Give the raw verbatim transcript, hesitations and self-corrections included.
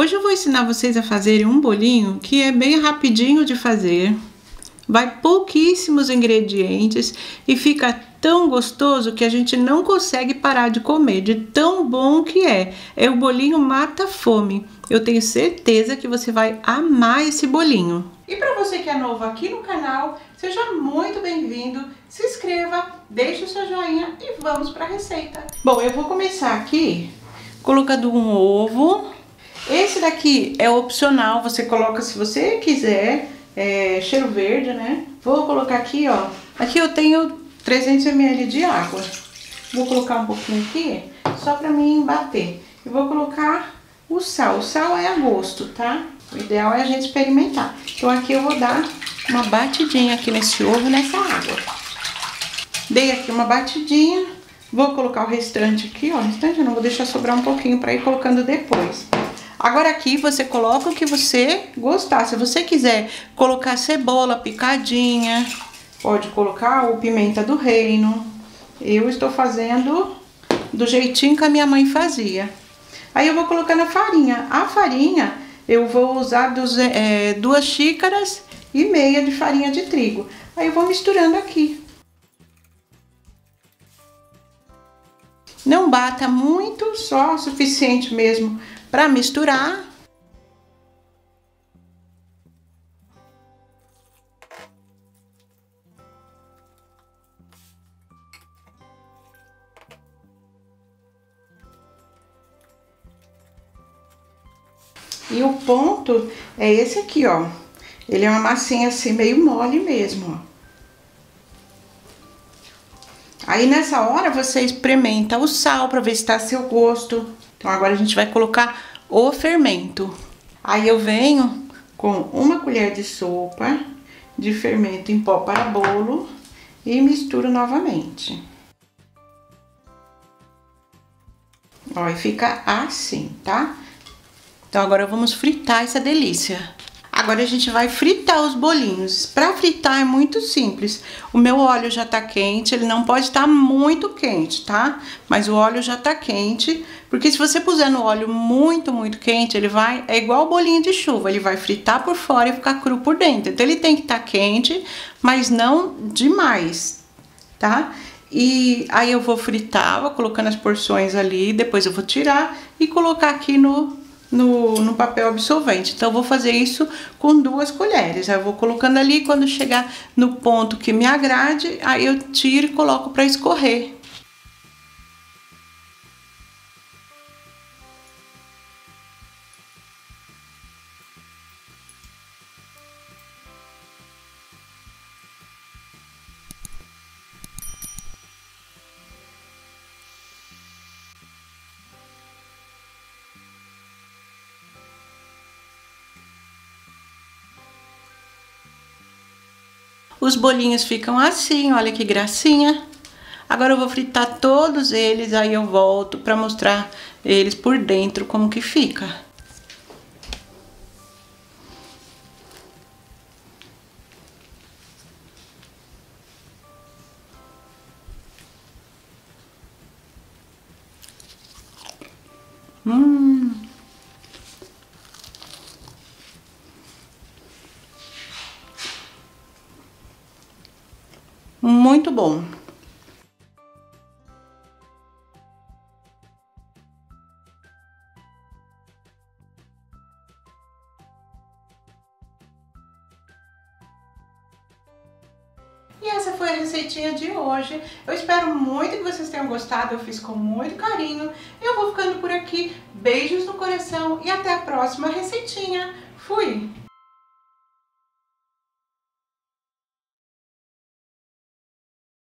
Hoje eu vou ensinar vocês a fazerem um bolinho que é bem rapidinho de fazer, vai pouquíssimos ingredientes e fica tão gostoso que a gente não consegue parar de comer, de tão bom que é. É o bolinho mata fome. Eu tenho certeza que você vai amar esse bolinho. E para você que é novo aqui no canal, seja muito bem-vindo, se inscreva, deixe o seu joinha e vamos para a receita. Bom, eu vou começar aqui colocando um ovo. Esse daqui é opcional, você coloca se você quiser. É, cheiro verde, né? Vou colocar aqui, ó. Aqui eu tenho trezentos mililitros de água. Vou colocar um pouquinho aqui, só pra mim bater. E vou colocar o sal. O sal é a gosto, tá? O ideal é a gente experimentar. Então aqui eu vou dar uma batidinha aqui nesse ovo, nessa água. Dei aqui uma batidinha. Vou colocar o restante aqui, ó. O restante eu não vou deixar sobrar um pouquinho pra ir colocando depois. Agora aqui você coloca o que você gostar. Se você quiser colocar cebola picadinha, pode colocar o pimenta do reino. Eu estou fazendo do jeitinho que a minha mãe fazia. Aí eu vou colocando a farinha. A farinha eu vou usar dos, é, duas xícaras e meia de farinha de trigo. Aí eu vou misturando aqui. Não bata muito, só o suficiente mesmo para misturar. E o ponto é esse aqui, ó. Ele é uma massinha assim meio mole mesmo, ó. Aí nessa hora você experimenta o sal para ver se tá a seu gosto. Então agora a gente vai colocar o fermento. Aí eu venho com uma colher de sopa de fermento em pó para bolo e misturo novamente. Ó, e fica assim, tá? Então agora vamos fritar essa delícia. Agora a gente vai fritar os bolinhos. Para fritar é muito simples. O meu óleo já tá quente, ele não pode estar muito quente, tá? Mas o óleo já tá quente, porque se você puser no óleo muito, muito quente, ele vai... É igual bolinho de chuva, ele vai fritar por fora e ficar cru por dentro. Então ele tem que estar quente, mas não demais, tá? E aí eu vou fritar, vou colocando as porções ali, depois eu vou tirar e colocar aqui no... No, no papel absorvente. Então eu vou fazer isso com duas colheres. Aí eu vou colocando ali, quando chegar no ponto que me agrade, aí eu tiro e coloco para escorrer. Os bolinhos ficam assim, olha que gracinha. Agora eu vou fritar todos eles, aí eu volto para mostrar eles por dentro como que fica. Hum... Muito bom. E essa foi a receitinha de hoje. Eu espero muito que vocês tenham gostado. Eu fiz com muito carinho. Eu vou ficando por aqui. Beijos no coração e até a próxima receitinha. Fui!